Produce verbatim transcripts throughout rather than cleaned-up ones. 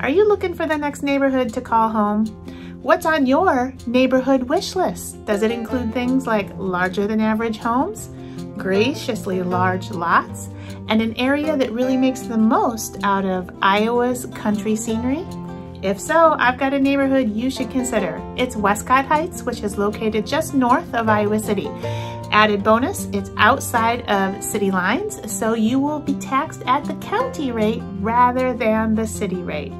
Are you looking for the next neighborhood to call home? What's on your neighborhood wish list? Does it include things like larger than average homes, graciously large lots, and an area that really makes the most out of Iowa's country scenery? If so, I've got a neighborhood you should consider. It's Westcott Heights, which is located just north of Iowa City. Added bonus, it's outside of city lines, so you will be taxed at the county rate rather than the city rate.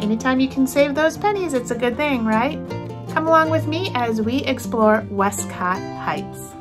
Anytime you can save those pennies, it's a good thing, right? Come along with me as we explore Westcott Heights.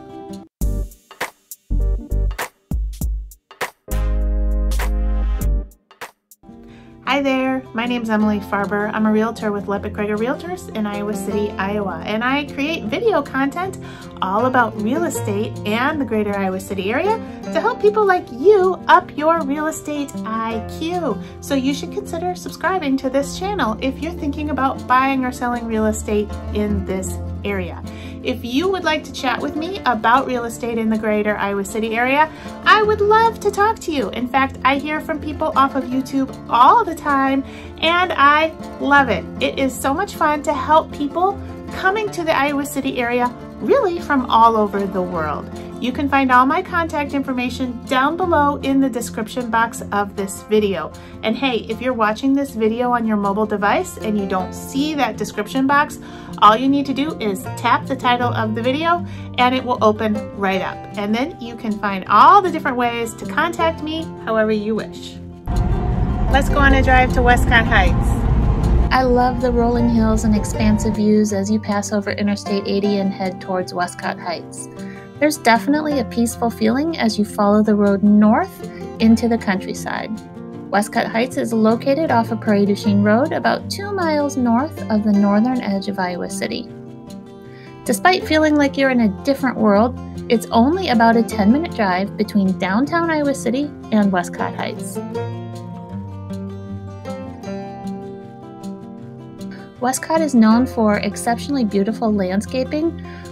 Hi there, my name is Emily Farber. I'm a realtor with Lepic-Kroeger Realtors in Iowa City, Iowa, and I create video content all about real estate and the greater Iowa City area to help people like you up your real estate I Q. So you should consider subscribing to this channel if you're thinking about buying or selling real estate in this area. If you would like to chat with me about real estate in the greater Iowa City area, I would love to talk to you. In fact, I hear from people off of YouTube all the time, and I love it. It is so much fun to help people coming to the Iowa City area, really from all over the world. You can find all my contact information down below in the description box of this video. And hey, if you're watching this video on your mobile device and you don't see that description box, all you need to do is tap the title of the video and it will open right up. And then you can find all the different ways to contact me however you wish. Let's go on a drive to Westcott Heights. I love the rolling hills and expansive views as you pass over Interstate eighty and head towards Westcott Heights. There's definitely a peaceful feeling as you follow the road north into the countryside. Westcott Heights is located off of Prairie du Chien Road, about two miles north of the northern edge of Iowa City. Despite feeling like you're in a different world, it's only about a ten minute drive between downtown Iowa City and Westcott Heights. Westcott is known for exceptionally beautiful landscaping,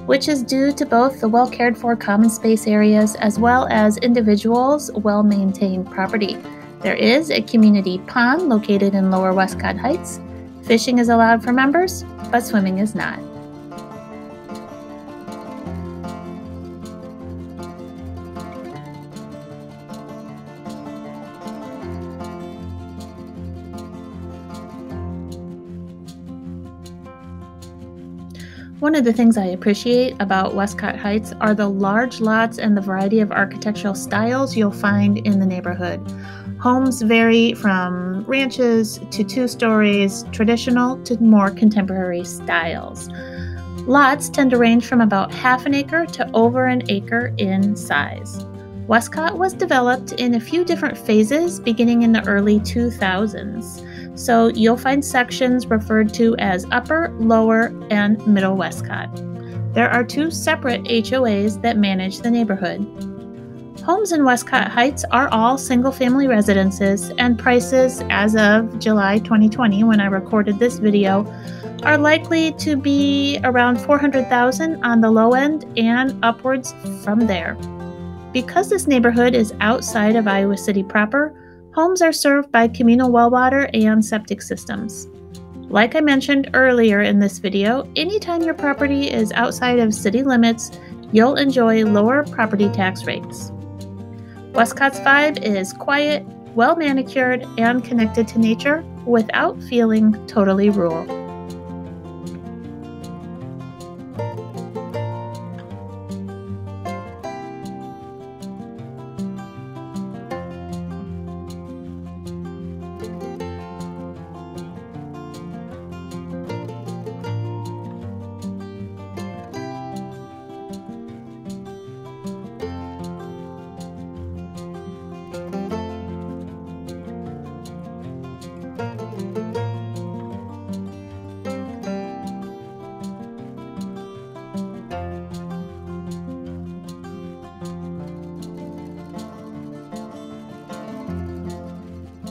which is due to both the well-cared-for common space areas as well as individuals' well-maintained property. There is a community pond located in Lower Westcott Heights. Fishing is allowed for members, but swimming is not. One of the things I appreciate about Westcott Heights are the large lots and the variety of architectural styles you'll find in the neighborhood. Homes vary from ranches to two stories, traditional to more contemporary styles. Lots tend to range from about half an acre to over an acre in size. Westcott was developed in a few different phases beginning in the early two thousands. So you'll find sections referred to as Upper, Lower, and Middle Westcott. There are two separate H O As that manage the neighborhood. Homes in Westcott Heights are all single-family residences, and prices as of July twenty twenty, when I recorded this video, are likely to be around four hundred thousand dollars on the low end and upwards from there. Because this neighborhood is outside of Iowa City proper, homes are served by communal well water and septic systems. Like I mentioned earlier in this video, anytime your property is outside of city limits, you'll enjoy lower property tax rates. Westcott's vibe is quiet, well manicured, and connected to nature without feeling totally rural.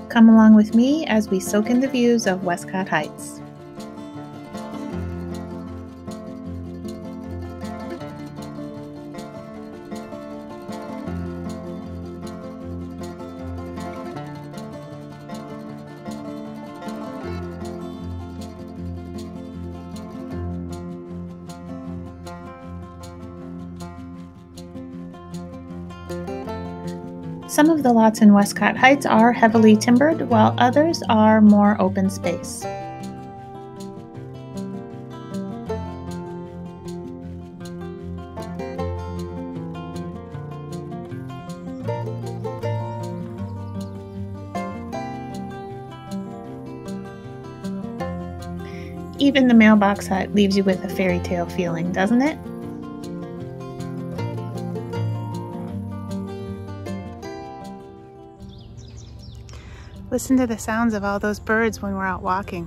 Come along with me as we soak in the views of Westcott Heights. Some of the lots in Westcott Heights are heavily timbered, while others are more open space. Even the mailbox hut leaves you with a fairy tale feeling, doesn't it? Listen to the sounds of all those birds when we're out walking.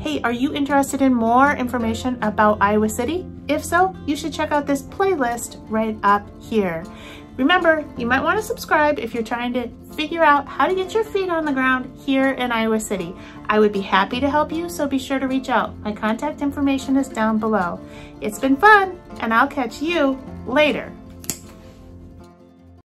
Hey, are you interested in more information about Iowa City? If so, you should check out this playlist right up here. Remember, you might want to subscribe if you're trying to figure out how to get your feet on the ground here in Iowa City. I would be happy to help you, so be sure to reach out. My contact information is down below. It's been fun, and I'll catch you later.